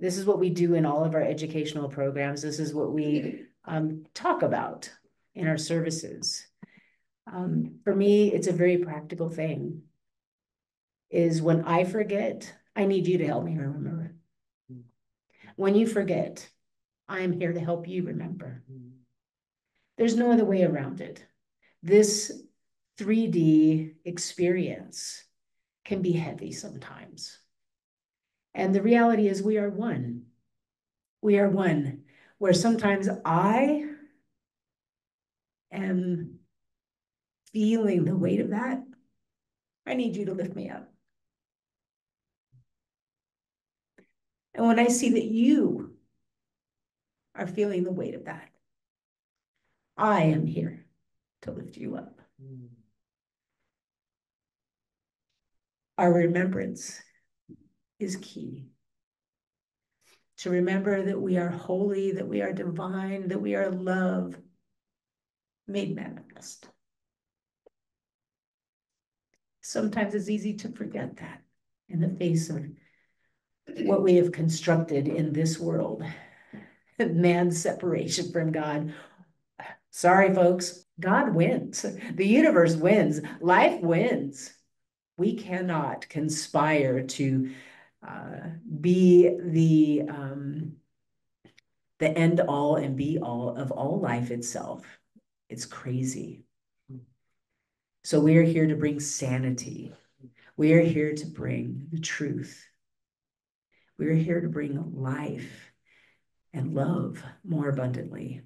This is what we do in all of our educational programs. This is what we talk about in our services. For me, it's a very practical thing, is when I forget, I need you to help me remember. When you forget, I am here to help you remember. There's no other way around it. This 3D experience can be heavy sometimes. And the reality is we are one. We are one, where sometimes I am feeling the weight of that. I need you to lift me up. And when I see that you are feeling the weight of that, I am here to lift you up. Our remembrance is key. To remember that we are holy, that we are divine, that we are love made manifest. Sometimes it's easy to forget that in the face of what we have constructed in this world. Man's separation from God. Sorry, folks, God wins. The universe wins. Life wins. We cannot conspire to be the end all and be all of all life itself. It's crazy. So we are here to bring sanity. We are here to bring the truth. We are here to bring life and love more abundantly.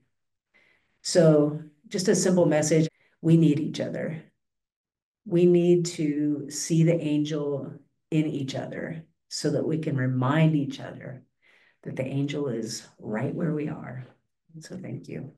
So just a simple message, we need each other. We need to see the angel in each other so that we can remind each other that the angel is right where we are. So thank you.